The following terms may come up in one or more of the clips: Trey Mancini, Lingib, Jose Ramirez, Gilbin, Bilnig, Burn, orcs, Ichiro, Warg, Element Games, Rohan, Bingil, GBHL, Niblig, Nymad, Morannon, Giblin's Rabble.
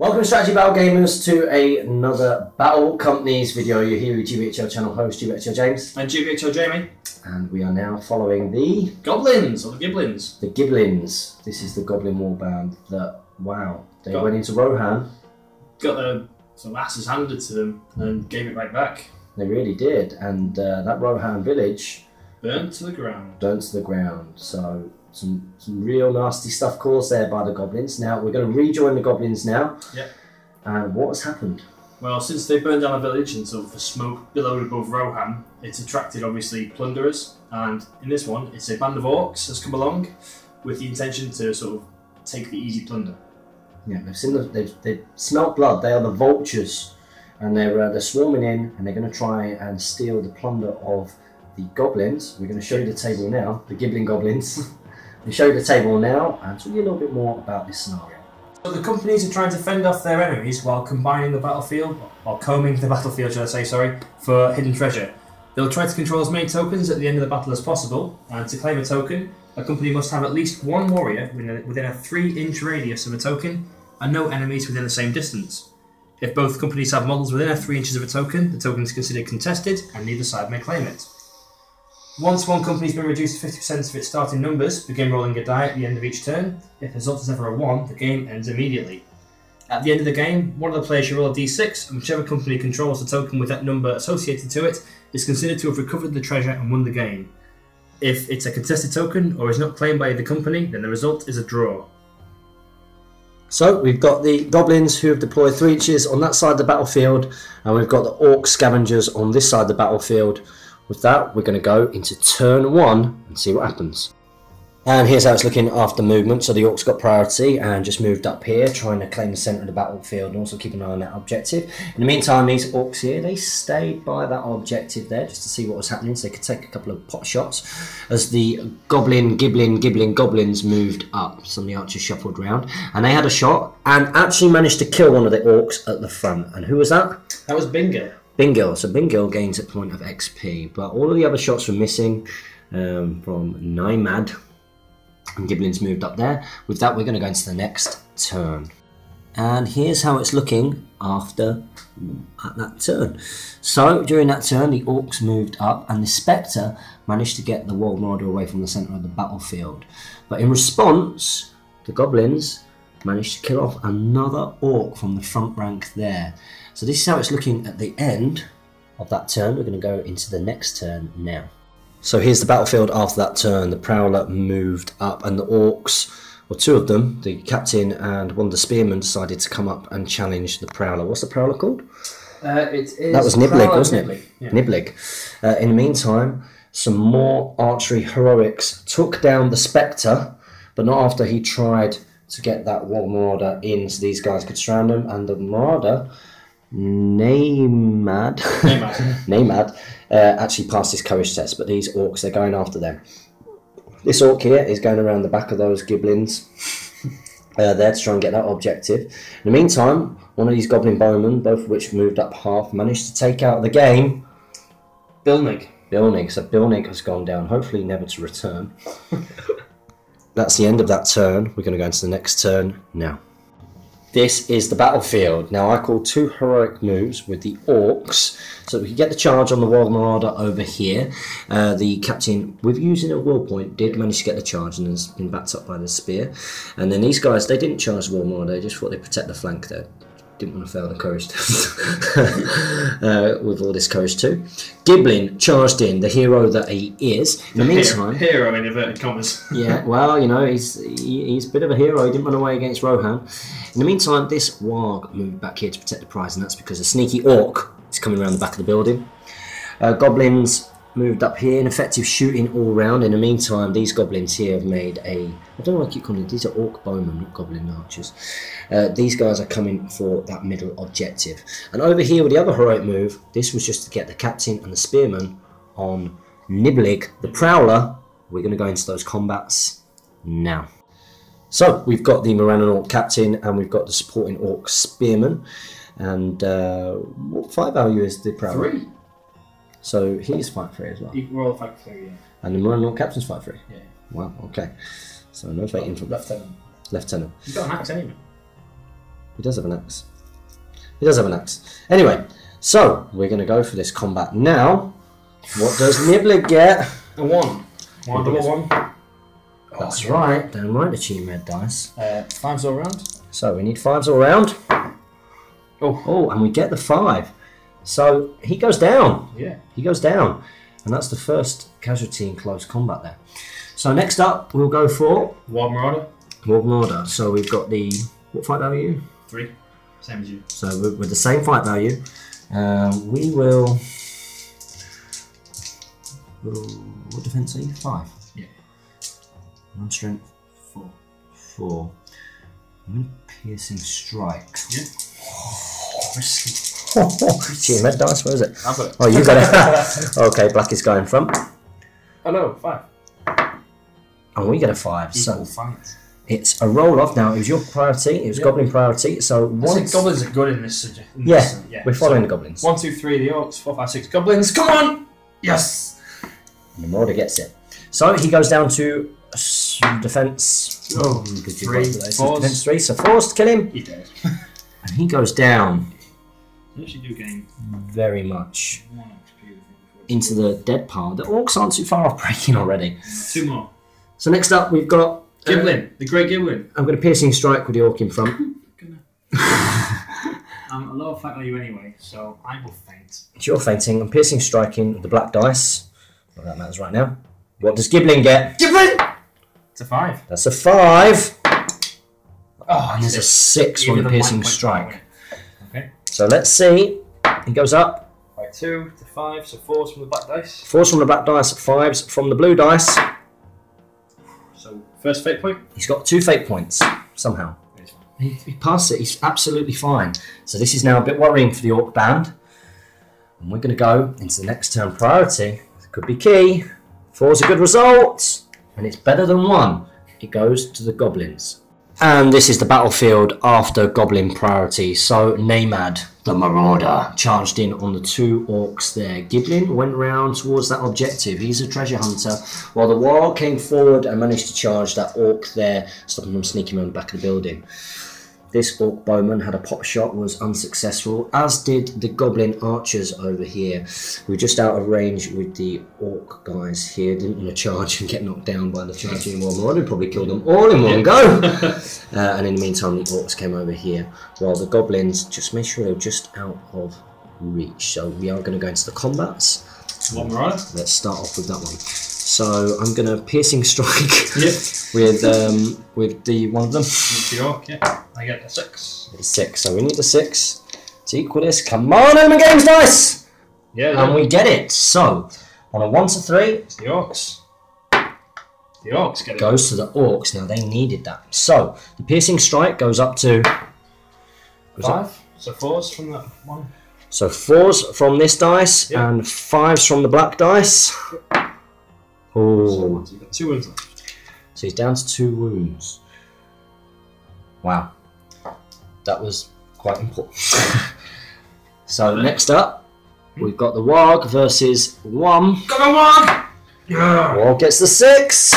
Welcome Strategy Battle Gamers to another Battle Companies video. You're here with GBHL channel host GBHL James. And GBHL Jamie. And we are now following the... Goblins, or the Giblins. The Giblins. This is the Goblin Warband that, wow, they went into Rohan. Got some asses handed to them and gave it right back. They really did. And that Rohan village... Burnt to the ground. Burnt to the ground. So... Some real nasty stuff caused there by the goblins. Now, we're going to rejoin the goblins now. Yep. And what has happened? Well, since they burned down a village and sort of the smoke billowed above Rohan, it's attracted, obviously, plunderers. And in this one, it's a band of orcs has come along with the intention to sort of take the easy plunder. Yeah, they've smelt blood. They are the vultures. And they're swarming in, and they're going to try and steal the plunder of the goblins. We're going to show you the table now, the Giblin goblins. We'll show you the table now and tell you a little bit more about this scenario. So the companies are trying to fend off their enemies while combining the battlefield, or combing the battlefield, should I say, sorry, for hidden treasure. They'll try to control as many tokens at the end of the battle as possible, and to claim a token, a company must have at least one warrior within a 3-inch radius of a token, and no enemies within the same distance. If both companies have models within 3 inches of a token, the token is considered contested, and neither side may claim it. Once one company's been reduced to 50% of its starting numbers, begin rolling a die at the end of each turn. If the result is ever a 1, the game ends immediately. At the end of the game, one of the players should roll a d6, and whichever company controls the token with that number associated to it is considered to have recovered the treasure and won the game. If it's a contested token or is not claimed by the company, then the result is a draw. So we've got the goblins who have deployed 3 inches on that side of the battlefield, and we've got the orc scavengers on this side of the battlefield. With that, we're going to go into turn 1 and see what happens. And here's how it's looking after movement. So the orcs got priority and just moved up here, trying to claim the centre of the battlefield and also keep an eye on that objective. In the meantime, these orcs here, they stayed by that objective there just to see what was happening, so they could take a couple of pot shots as the goblins moved up. Some of the archers shuffled round and they had a shot and actually managed to kill one of the orcs at the front. And who was that? That was Bingil. Bingil. So Bingil gains a point of XP, but all of the other shots were missing from Nymad, and Giblin's moved up there. With that, we're going to go into the next turn. And here's how it's looking at that turn. So during that turn, the orcs moved up, and the Spectre managed to get the World Marauder away from the centre of the battlefield. But in response, the goblins managed to kill off another orc from the front rank there. So this is how it's looking at the end of that turn. We're going to go into the next turn now. So here's the battlefield after that turn. The Prowler moved up and the orcs, or two of them, the captain and one of the spearmen, decided to come up and challenge the Prowler. What's the Prowler called? That was Niblig, wasn't it? Yeah. Niblig. In the meantime, some more archery heroics took down the Spectre, but not after he tried to get that World Marauder in so these guys could surround him. And the Marauder, Nymad, actually passed his courage test, but these orcs, they're going after them. This orc here is going around the back of those goblins there to try and get that objective. In the meantime, one of these goblin bowmen, both of which moved up half, managed to take out the game. Bilnig. So Bilnig has gone down, hopefully never to return. That's the end of that turn. We're going to go into the next turn now. This is the battlefield. Now I call two heroic moves with the orcs so we can get the charge on the World Marauder over here. The captain, with using a will point, did manage to get the charge and has been backed up by the spear. And then these guys, they didn't charge the World Marauder, they just thought they'd protect the flank there. Didn't want to fail the courage test with all this courage too. Giblin charged in, the hero that he is. In the meantime, hero in inverted commas. Yeah, well, you know, he's a bit of a hero. He didn't run away against Rohan. In the meantime, this warg moved back here to protect the prize, and that's because a sneaky orc is coming around the back of the building. Goblins moved up here, and effective shooting all round. In the meantime, these goblins here have made a... I don't know why I keep calling it. These are orc bowmen, not goblin archers. These guys are coming for that middle objective. And over here with the other heroic move, this was just to get the captain and the spearman on Niblig, the Prowler. We're going to go into those combats now. So we've got the Morannon orc captain, and we've got the supporting orc spearman. And what fight value is the Prowler? 3. So he's fight free as well. We're all fight free, yeah. And the Marine Lord Captain's fight free? Yeah. Wow, okay. So no fighting from Lieutenant. You've got an axe anyway. He does have an axe. He does have an axe. Anyway, so we're going to go for this combat now. What does Niblig get? A one. One. That's right. Damn right, the cheat red dice. Fives all round. So we need fives all round. Oh, and we get the five. So he goes down. Yeah. He goes down. And that's the first casualty in close combat there. So next up, we'll go for... Wild Marauder. Wild Marauder. So we've got the... What fight value? 3. Same as you. So with the same fight value, we will... What defense are you? 5? Yeah. 1 strength. 4. I'm going to piercing strike. Yeah. Gee, red dice, where is it? I've got it. Oh, you got it. Okay, black is going front. Oh no, 5. And we get a 5. Equal so fight. It's a roll off now. It was your priority. It was goblin priority. So once goblins are good in this. We're following the goblins. 1, 2, 3. The orcs. 4, 5, 6. Goblins. Come on. Yes. And the Marauder gets it. So he goes down to defense. Oh, because you got those. Defense 3. So forced kill him. He dead. And he goes down. Actually do gain very much into the dead pile. The orcs aren't too far off breaking already. 2 more. So next up we've got Giblin, the Great Giblin. I'm going to piercing strike with the orc in front. I'm a low fat on you anyway, so I will faint. It's your fainting. I'm piercing striking with the black dice. Well, that matters right now. What does Giblin get? Giblin! It's a 5. That's a 5. Oh, and there's a 6 on the piercing strike. So let's see. He goes up. By 2 to 5, so 4s from the black dice. 4s from the black dice, 5s from the blue dice. So first fate point? He's got 2 fate points, somehow. He passed it, he's absolutely fine. So this is now a bit worrying for the orc band. And we're going to go into the next turn priority. It could be key. 4's a good result. And it's better than 1. It goes to the goblins. And this is the battlefield after Goblin priority. So Nymad, the Marauder, charged in on the 2 orcs there. Giblin went round towards that objective. He's a treasure hunter. While the warlock came forward and managed to charge that orc there, stopping him sneaking around the back of the building. This orc bowman had a pop shot, was unsuccessful, as did the goblin archers over here. We were just out of range with the orc guys here. Didn't want to charge and get knocked down by the charging one. Marauder probably killed them all in one go. And in the meantime, the orcs came over here, while the goblins just made sure they were just out of reach. So we are going to go into the combats. One more. Let's start off with that one. So I'm going to piercing strike with the one of them. The orc, yeah. I get a 6. It's 6, so we need the 6 to equal this. Come on, Element Games dice! Yeah. And we get it. So, on a 1 to 3, it's the orcs. The orcs get it. Goes to the orcs. Now, they needed that. So, the piercing strike goes up to... 5. So, 4s from that one. So, 4s from this dice, and 5s from the black dice. Oh. So, you've got 2 wounds left. So, he's down to 2 wounds. Wow. That was quite important. So next up, we've got the warg versus 1. Come on, warg! Yeah. Warg gets the 6.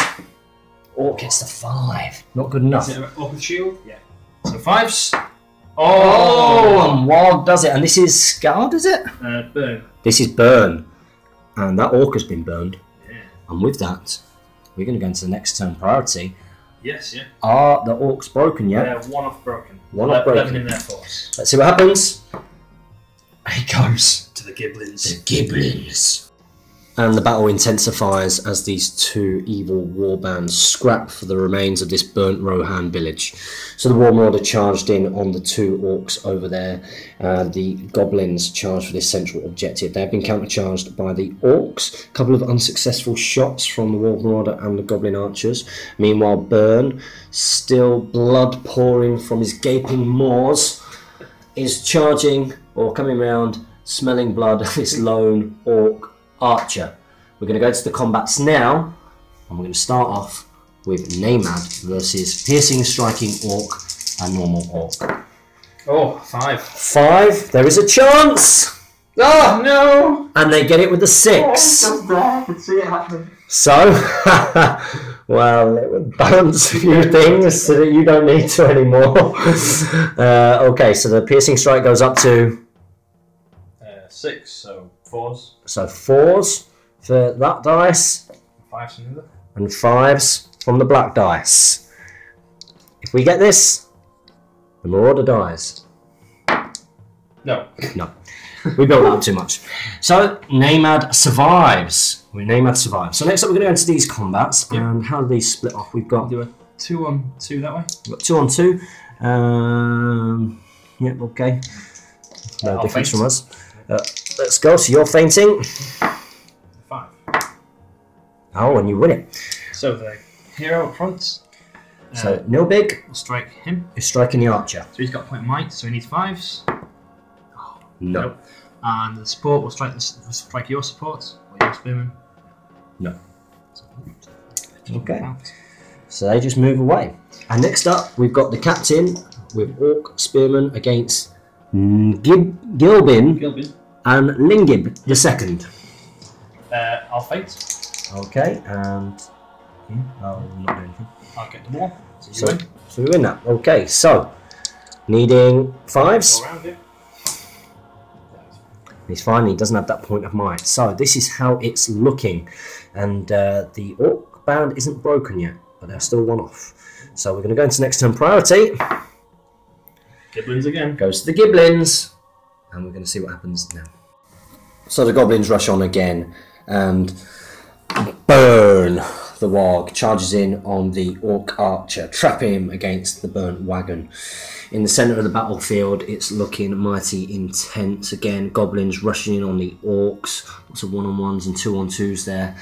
Orc gets the 5. Not good enough. Is it orc with shield? Yeah. So 5s. Oh, and warg does it. And this is Scourge, is it? Burn. This is burn. And that orc has been burned. Yeah. And with that, we're going to go into the next turn priority. Yes, yeah. Are the orcs broken yet? Yeah, 1 off broken. 1 off broken. In their force. Let's see what happens. He goes to the Giblins. The Giblins. And the battle intensifies as these 2 evil warbands scrap for the remains of this burnt Rohan village. So the War Marauder charged in on the 2 orcs over there. The goblins charged for this central objective. They have been countercharged by the orcs. A couple of unsuccessful shots from the War Marauder and the goblin archers. Meanwhile, Burn, still blood pouring from his gaping maws, is charging or coming round, smelling blood of this lone orc archer. We're going to go to the combats now, and we're going to start off with Nymad versus piercing, striking orc and normal orc. Oh, 5. There is a chance. Oh no! And they get it with the 6. Oh, I can see it happening. So Well, it would balance a few things so that you don't need to anymore. Okay, so the piercing strike goes up to... 6, so 4s. So 4s for that dice. 5s from the other. And 5s from the black dice. If we get this, the Marauder dies. No. No. We built that up too much. So, Nymad survives. So next up we're going to go into these combats. Yep. And how do these split off? We've got... Do a 2-on-2 that way. We've got 2-on-2. Yep, yeah, okay. No difference from us. Let's go. So you're feinting. 5. Oh, and you win it. So the hero up front. So Niblig. We'll strike him. He's striking the archer. So he's got point might, so he needs 5s. No. Nope. And the support will strike your support or your spearman. No. Okay. So they just move away. And next up, we've got the captain with Orc Spearman against Gilbin and Lingib the second. I'll fight. Okay, and I'll not do anything. I'll get the wall. So we win that. Okay, so needing 5s. He's fine, he doesn't have that point of might. So this is how it's looking. And the Orc band isn't broken yet, but they're still one off. So we're going to go into next turn priority. Giblins again. Goes to the Giblins. And we're going to see what happens now. So the Goblins rush on again. And Burn, the Warg, charges in on the Orc Archer, trapping him against the burnt wagon. In the centre of the battlefield, it's looking mighty intense. Again, Goblins rushing in on the Orcs. Lots of 1-on-1s and 2-on-2s there.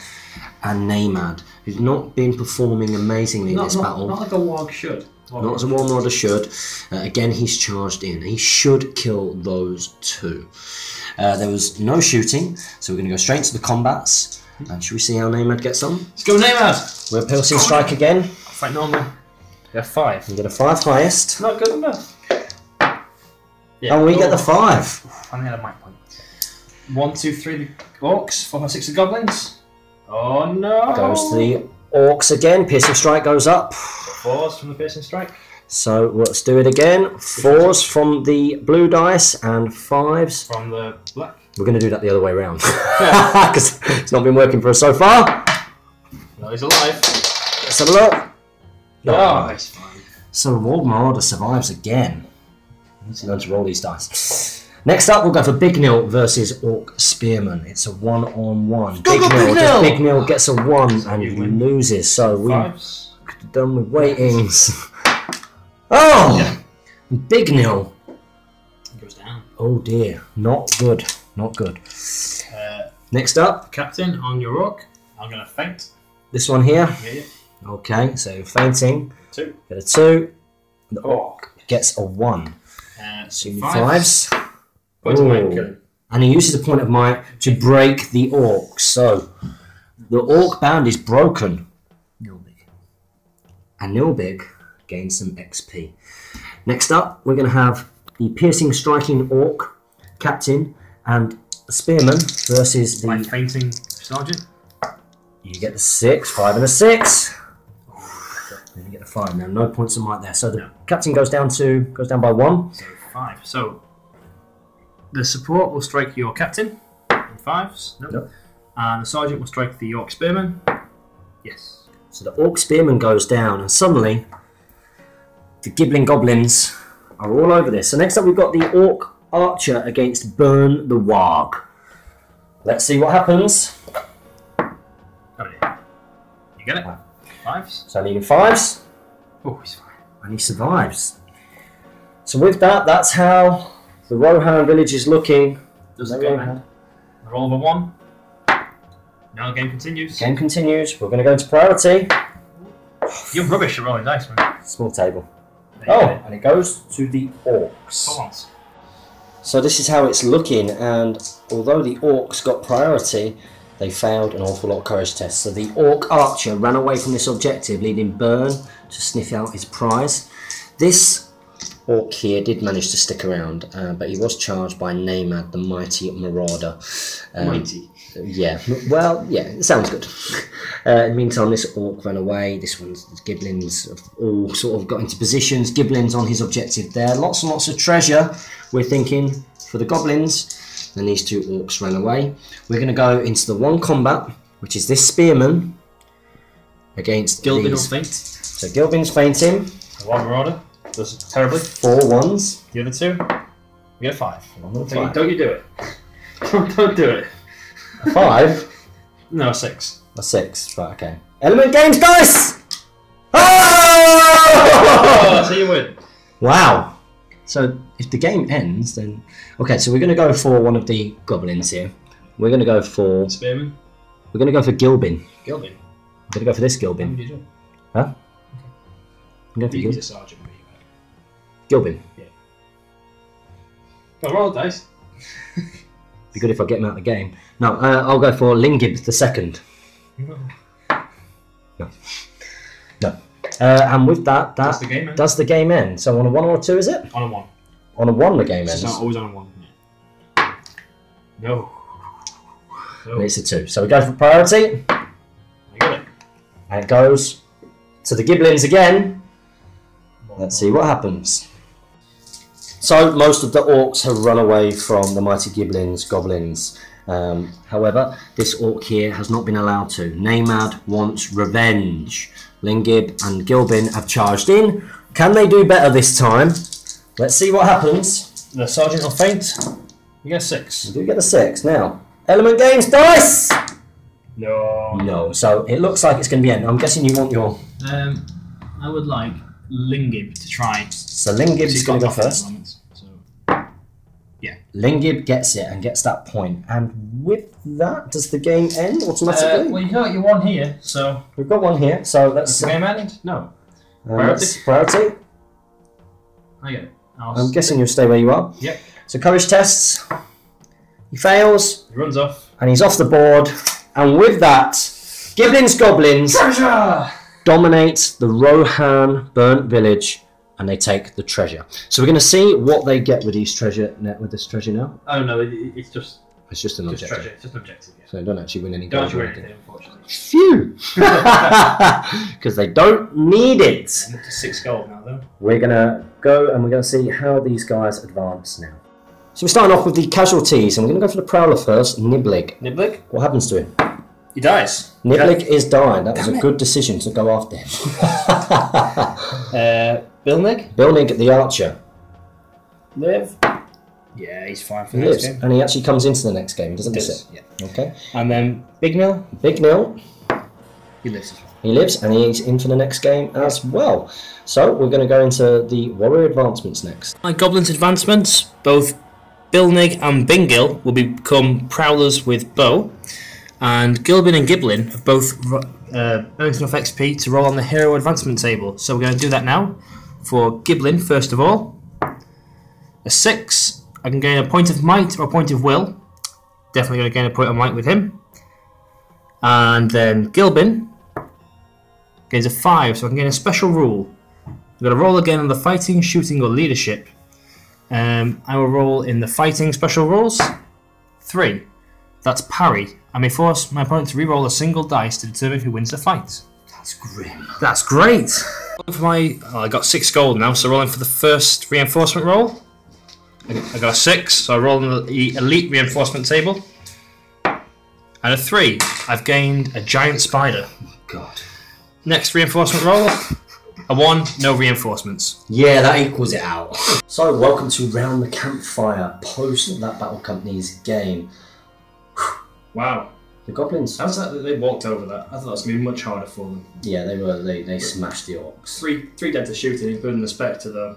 And Nymad, who's not been performing amazingly in this battle. Not like a Warg should. Not as a War Marauder should. Again, he's charged in. He should kill those two. There was no shooting, so we're going to go straight into the combats. And should we see how Nymad gets on? Let's go, Nymad! We're piercing strike again. I'll fight normal. Get a 5. You get a 5 highest. Not good enough. Yeah. Oh, we get the 5. I only had a mic point. 1, 2, 3, the Orcs. 4, 5, 6, the Goblins. Oh, no. Goes to the Orcs again. Piercing strike goes up. 4s from the piercing strike. So let's do it again. 4s from the blue dice and 5s from the black. We're going to do that the other way around. Because it's not been working for us so far. No, he's alive. Let's have a look. Nice. So the War Marauder survives again. I need to learn to roll these dice. Next up, we'll go for Bignil versus Orc Spearman. It's a 1-on-1. Bignil gets a 1 and he loses. So we could have done with weightings. Oh! Yeah. Bignil. Goes down. Oh dear. Not good. Not good. Next up. Captain on your Orc. I'm going to faint. This one here. Yeah. Okay, so fainting. 2. Get a 2. The Orc gets a 1. So 5s. Point of might. And he uses the point of might to break the Orc. So the Orc band is broken. Nilbig. And Nilbig gains some XP. Next up, we're going to have the piercing striking Orc captain and spearman versus the fainting sergeant. You get the 6, 5 and a 6. You get a 5 now. No points of might there. So the captain goes down by 1. So 5. So the support will strike your captain in 5s. Nope. And the sergeant will strike the Orc Spearman. Yes. So the Orc Spearman goes down, and suddenly the Giblin Goblins are all over this. So next up we've got the Orc Archer against Burn the Warg. Let's see what happens. You get it? 5s. So needing 5s. Oh, he's fine. And he survives. So with that, that's how the Rohan village is looking. Doesn't go ahead. The roll of a 1. Now the game continues. We're going to go into priority. You're rubbish at rolling dice, man. Small table. And it goes to the Orcs. For once. So this is how it's looking, and although the Orcs got priority, they failed an awful lot of courage tests. So the Orc Archer ran away from this objective, leading Burn to sniff out his prize. This Orkia did manage to stick around, but he was charged by Nymad, the mighty marauder. Mighty. Yeah. Well, yeah, sounds good. In the meantime, this orc ran away. This one's Giblin's all sort of got into positions. Giblin's on his objective there. Lots and lots of treasure, we're thinking, for the goblins. And these two orcs ran away. We're going to go into the one combat, which is this spearman against Gilbin will faint. So Gilbin's fainting. One marauder. Does it terribly. 4 ones. The other two. We get a 5. Five. Don't you do it. Don't do it. A 5? No, a 6. A 6, right, okay. Element Games dice! Oh! So you win. Wow. So if the game ends, then... Okay, so we're going to go for one of the goblins here. We're going to go for... Spearman? We're going to go for Gilbin. Gilbin? I'm going to go for this Gilbin. Huh? Okay. I'm going for Gilbin. Sergeant. Gilbin. Yeah. Got roll dice. Be good if I get him out of the game. No, I'll go for Lingib the second. No. And with that, does the game end? So on a 1 or a 2, is it? On a 1. On a 1 the game ends. It's not always on a 1. Yeah. No. And it's a 2. So we go for priority. I got it. And it goes to the Giblins again. Let's see what happens. So most of the orcs have run away from the mighty goblins. However, this orc here has not been allowed to. Nymad wants revenge. Lingib and Gilbin have charged in. Can they do better this time? Let's see what happens. The sergeant will faint. You get a 6. We do get a 6 now. Element Games dice. No. So it looks like it's going to be end. I'm guessing you want your. I would like Lingib to try. So Lingib's going to go first. So, yeah. Lingib gets it and gets that point. And with that, does the game end automatically? Well, you got your one here, so... We've got one here, so that's... Does the game end? No. Priority. I get it. I'm guessing you'll stay where you are. Yep. So courage tests. He fails. He runs off. And he's off the board. And with that, Giblin's Goblins... Treasure! Dominate the Rohan burnt village, and they take the treasure. So we're going to see what they get with these treasure. With this treasure now. Oh no, it's just an objective. Treasure. It's just an objective. Yeah. So they don't actually win any. Don't actually win anything, unfortunately. Phew! Because they don't need it. I'm up to 6 gold now, though. We're going to go and we're going to see how these guys advance now. So we're starting off with the casualties, and we're going to go for the prowler first, Niblig. Niblig. What happens to him? He dies. Niblig is dying. That was a good decision to go after him. Bilnig? Bilnig, the archer. Live? Yeah, he's fine for the next game. And he actually comes into the next game, doesn't he? Yeah. Okay. And then Bingil? Bingil. He lives as well. He lives, and he's in for the next game as well. So we're going to go into the warrior advancements next. My goblins advancements, both Bilnig and Bingil will become prowlers with bow. And Gilbin and Giblin have both enough XP to roll on the hero advancement table. So we're going to do that now. For Giblin, first of all, a 6. I can gain a point of might or a point of will. Definitely going to gain a point of might with him. And then Gilbin gains a 5, so I can gain a special rule. I'm going to roll again on the fighting, shooting, or leadership. I will roll in the fighting special rules. 3. That's parry. I may force my opponent to re-roll a single dice to determine who wins the fight. That's grim. That's great! For I got 6 gold now, so rolling for the first reinforcement roll. I got a 6, so I roll on the elite reinforcement table. And a 3. I've gained a giant spider. Oh, God. Next reinforcement roll. A 1, no reinforcements. Yeah, that equals it out. So, welcome to Round the Campfire, post that Battle Company's game. Wow. The goblins. How's that they walked over that? I thought that was going to be much harder for them. Yeah, they were. They smashed the orcs. Three dead to shooting, including the spectre, though.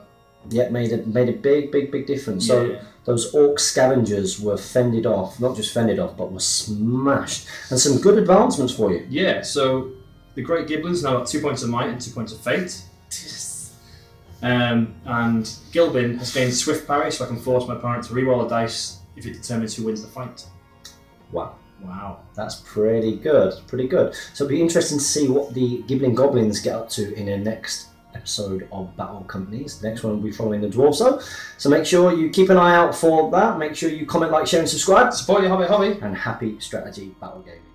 Yeah, made a big difference. Yeah. So those orc scavengers were fended off, not just fended off, but were smashed. And some good advancements for you. Yeah, so the great Giblins now got 2 points of might and 2 points of fate. And Gilbin has gained swift parry, so I can force my opponent to re-roll a dice if it determines who wins the fight. Wow, that's pretty good. So it'll be interesting to see what the Giblin Goblins get up to in their next episode of Battle Companies. The next one will be following the Dwarfso. So make sure you keep an eye out for that. Make sure you comment, like, share and subscribe. Support your hobby. And happy strategy battle gaming.